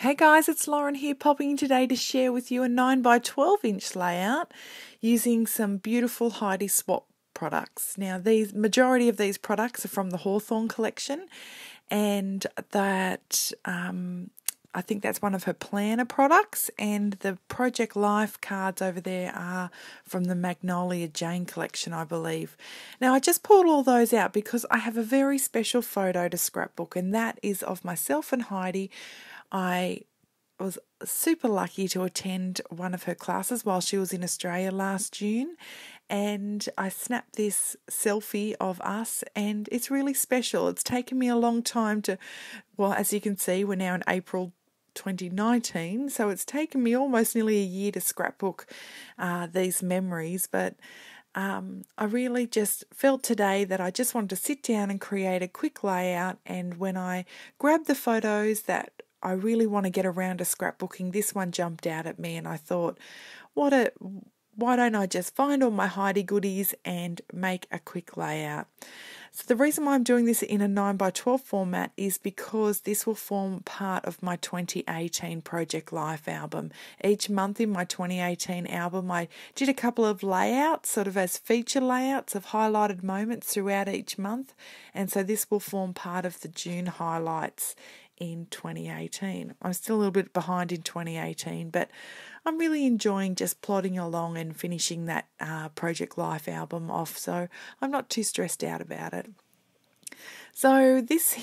Hey guys, it's Lauren here popping in today to share with you a 9x12 inch layout using some beautiful Heidi Swapp products. Now, the majority of these products are from the Hawthorn collection, and that I think that's one of her planner products, and the Project Life cards over there are from the Magnolia Jane collection, I believe. Now, I just pulled all those out because I have a very special photo to scrapbook, and that is of myself and Heidi. I was super lucky to attend one of her classes while she was in Australia last June, and I snapped this selfie of us, and it's really special. It's taken me a long time to, well, as you can see, we're now in April 2019, so it's taken me almost nearly a year to scrapbook these memories, but I really just felt today that I just wanted to sit down and create a quick layout, and when I grabbed the photos that I really want to get around to scrapbooking, this one jumped out at me, and I thought, why don't I just find all my Heidi goodies and make a quick layout? So the reason why I'm doing this in a 9x12 format is because this will form part of my 2018 Project Life album. Each month in my 2018 album, I did a couple of layouts, sort of as feature layouts of highlighted moments throughout each month, and so this will form part of the June highlights in 2018. I'm still a little bit behind in 2018, but I'm really enjoying just plodding along and finishing that Project Life album off, so I'm not too stressed out about it. So this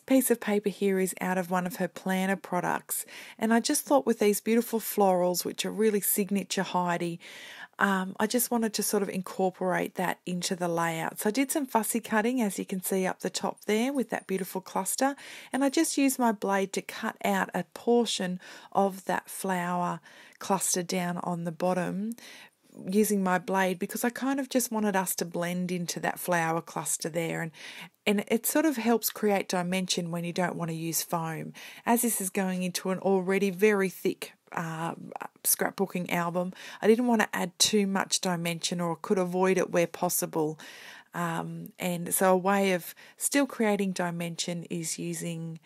piece of paper here is out of one of her planner products, and I just thought with these beautiful florals, which are really signature Heidi, I just wanted to sort of incorporate that into the layout. So I did some fussy cutting, as you can see up the top there with that beautiful cluster, and I just used my blade to cut out a portion of that flower cluster down on the bottom using my blade, because I kind of just wanted us to blend into that flower cluster there, and it sort of helps create dimension when you don't want to use foam. As this is going into an already very thick scrapbooking album, I didn't want to add too much dimension, or could avoid it where possible, and so a way of still creating dimension is using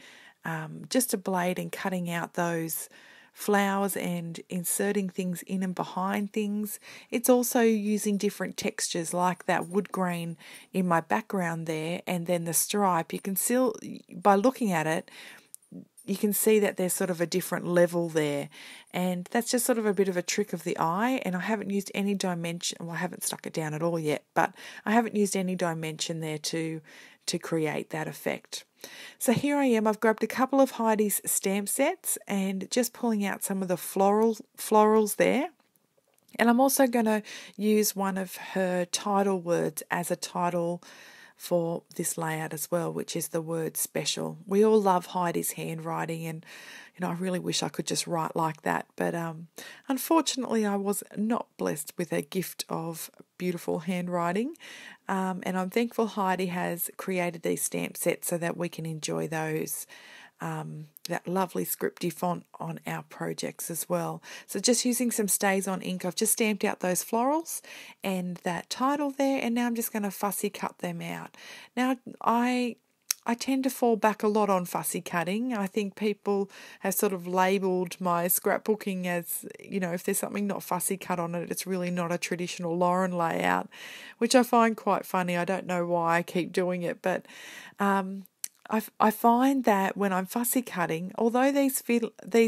just a blade and cutting out those flowers and inserting things in and behind things. It's also using different textures like that wood grain in my background there, and then the stripe. You can still, by looking at it, you can see that there's sort of a different level there, and that's just sort of a bit of a trick of the eye, and I haven't used any dimension, well, I haven't stuck it down at all yet, but I haven't used any dimension there to create that effect. So here I am, I've grabbed a couple of Heidi's stamp sets and just pulling out some of the florals there. And I'm also going to use one of her title words as a title for this layout as well, which is the word special. We all love Heidi's handwriting, and you know, I really wish I could just write like that, but unfortunately I was not blessed with a gift of beautiful handwriting, and I'm thankful Heidi has created these stamp sets so that we can enjoy those that lovely scripty font on our projects as well. So just using some stays on ink, I've just stamped out those florals and that title there, and now I'm just going to fussy cut them out. Now I tend to fall back a lot on fussy cutting. I think people have sort of labelled my scrapbooking as, you know, if there's something not fussy cut on it, it's really not a traditional Lauren layout, which I find quite funny. I don't know why I keep doing it, but I find that when I'm fussy cutting, although these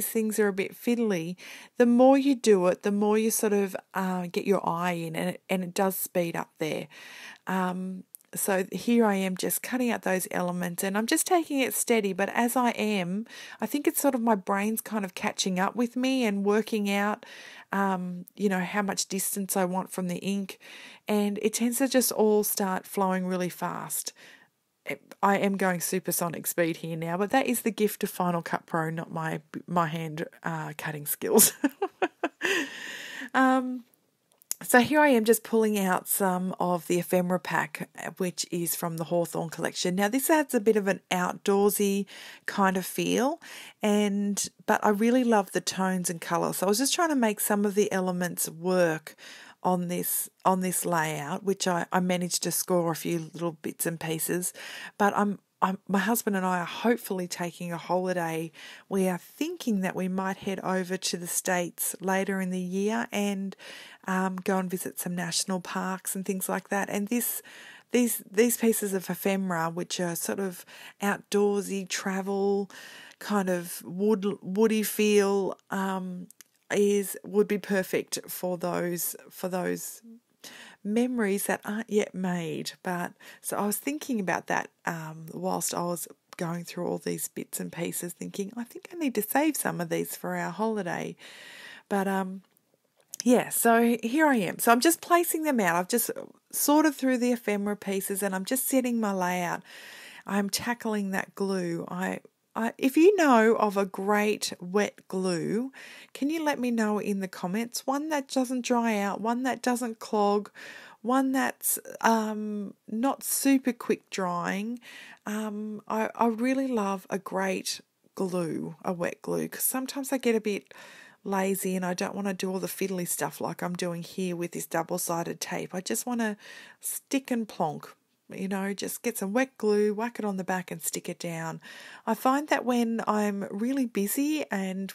things are a bit fiddly, the more you do it, the more you sort of get your eye in, and it does speed up there. So here I am just cutting out those elements, and I'm just taking it steady, but as I am, I think it's sort of my brain's kind of catching up with me and working out, you know, how much distance I want from the ink, and it tends to just all start flowing really fast. I am going supersonic speed here now, but that is the gift of Final Cut Pro, not my hand cutting skills. So here I am just pulling out some of the ephemera pack, which is from the Hawthorn collection. Now this adds a bit of an outdoorsy kind of feel, but I really love the tones and colour. So I was just trying to make some of the elements work on this layout, which I managed to score a few little bits and pieces, but I'm my husband and I are hopefully taking a holiday. We are thinking that we might head over to the States later in the year and go and visit some national parks and things like that. And these pieces of ephemera, which are sort of outdoorsy travel, kind of woody feel, would be perfect for those memories that aren't yet made. But so I was thinking about that whilst I was going through all these bits and pieces, thinking I think I need to save some of these for our holiday. But yeah, so here I am. So I'm just placing them out. I've just sorted through the ephemera pieces and I'm just setting my layout. I'm tackling that glue. If you know of a great wet glue, can you let me know in the comments? One that doesn't dry out, one that doesn't clog, one that's not super quick drying. I really love a great glue, a wet glue, because sometimes I get a bit lazy and I don't want to do all the fiddly stuff like I'm doing here with this double-sided tape. I just want to stick and plonk. You know, just get some wet glue, whack it on the back and stick it down. I find that when I'm really busy and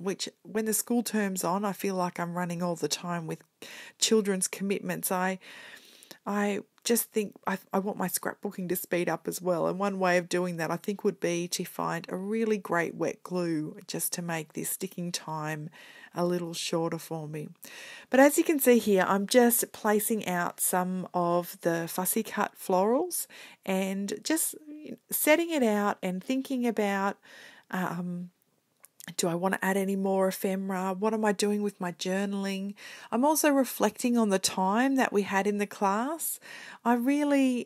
when the school term's on, I feel like I'm running all the time with children's commitments. I just think I want my scrapbooking to speed up as well. And one way of doing that, I think, would be to find a really great wet glue just to make this sticking time a little shorter for me. But as you can see here, I'm just placing out some of the fussy cut florals and just setting it out and thinking about do I want to add any more ephemera? What am I doing with my journaling? I'm also reflecting on the time that we had in the class. I've had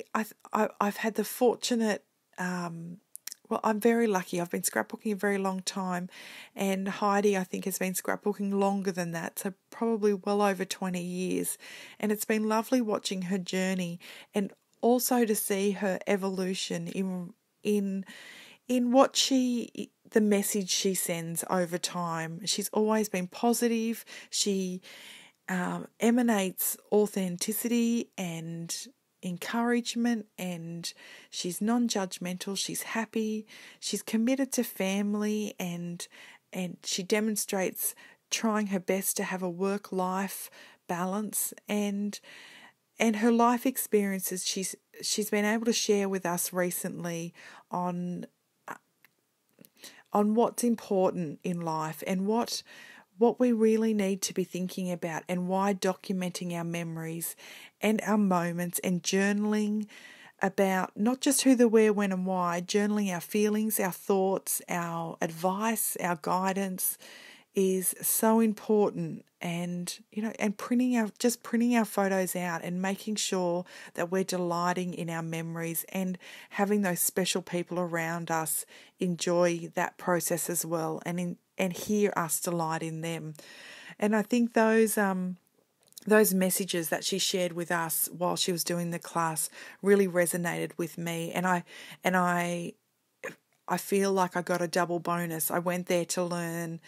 the fortunate, well, I'm very lucky. I've been scrapbooking a very long time, and Heidi, I think, has been scrapbooking longer than that, so probably well over 20 years. And it's been lovely watching her journey and also to see her evolution in what she... the message she sends over time. She's always been positive. She emanates authenticity and encouragement, and she's non-judgmental. She's happy. She's committed to family, and she demonstrates trying her best to have a work-life balance, and her life experiences she's been able to share with us recently on what's important in life and what we really need to be thinking about, and why documenting our memories and our moments and journaling about not just who, the where, when and why, journaling our feelings, our thoughts, our advice, our guidance is so important. And, you know, and printing our photos out and making sure that we're delighting in our memories and having those special people around us enjoy that process as well, and hear us delight in them. And I think those messages that she shared with us while she was doing the class really resonated with me, and I feel like I got a double bonus. I went there to learn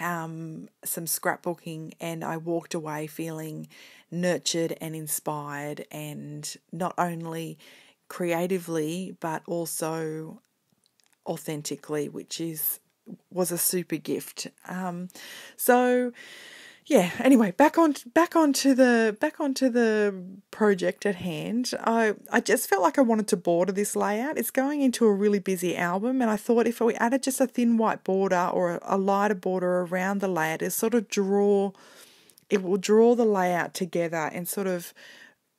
some scrapbooking, and I walked away feeling nurtured and inspired, and not only creatively but also authentically, which was a super gift. So yeah, anyway, back onto the project at hand. I just felt like I wanted to border this layout. It's going into a really busy album, and I thought if we added just a thin white border or a lighter border around the layout, it will draw the layout together and sort of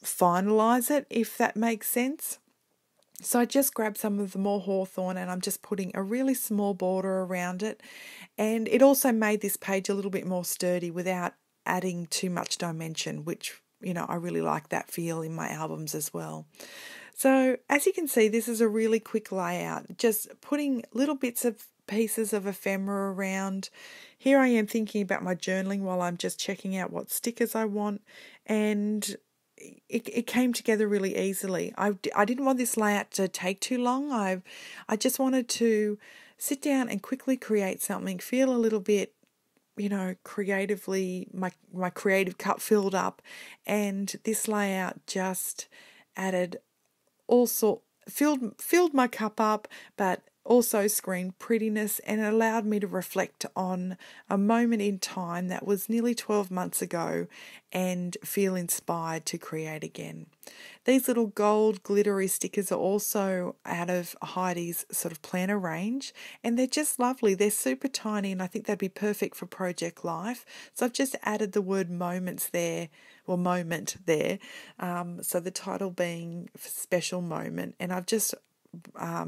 finalize it, if that makes sense. So I just grabbed some of the more Hawthorn, and I'm just putting a really small border around it. And it also made this page a little bit more sturdy without adding too much dimension, which, you know, I really like that feel in my albums as well. So as you can see, this is a really quick layout, just putting little bits of pieces of ephemera around. Here I am thinking about my journaling while I'm just checking out what stickers I want, and it came together really easily. I didn't want this layout to take too long. I just wanted to sit down and quickly create something, feel a little bit, you know, creatively, my creative cup filled up, and this layout just added all sort filled my cup up, but also screened prettiness, and it allowed me to reflect on a moment in time that was nearly 12 months ago and feel inspired to create again. These little gold glittery stickers are also out of Heidi's sort of planner range, and they're just lovely. They're super tiny, and I think they'd be perfect for Project Life. So I've just added the word moments there, or moment there, so the title being Special Moment, and I've just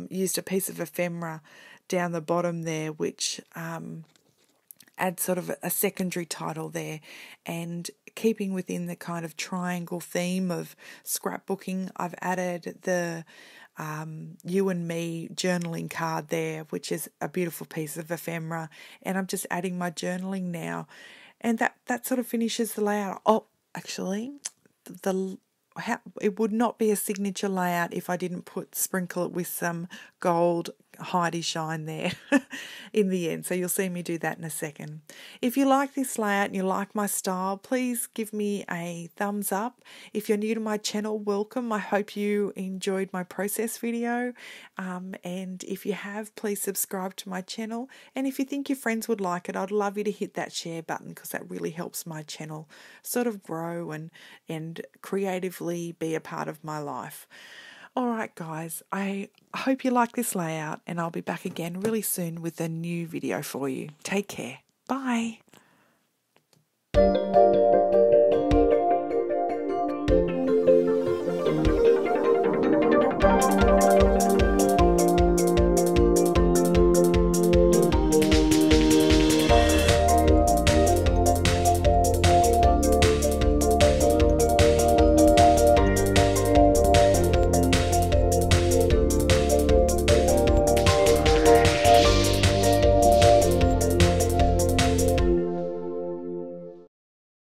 used a piece of ephemera down the bottom there, which adds sort of a secondary title there, and keeping within the kind of triangle theme of scrapbooking, I've added the you and me journaling card there, which is a beautiful piece of ephemera, and I'm just adding my journaling now, and that sort of finishes the layout. Oh, actually, it would not be a signature layout if I didn't sprinkle it with some gold Heidi shine there in the end. So you'll see me do that in a second. If you like this layout and you like my style, please give me a thumbs up. If you're new to my channel, welcome. I hope you enjoyed my process video. And if you have, please subscribe to my channel. And if you think your friends would like it, I'd love you to hit that share button, because that really helps my channel sort of grow and creatively be a part of my life. Alright guys, I hope you like this layout, and I'll be back again really soon with a new video for you. Take care. Bye.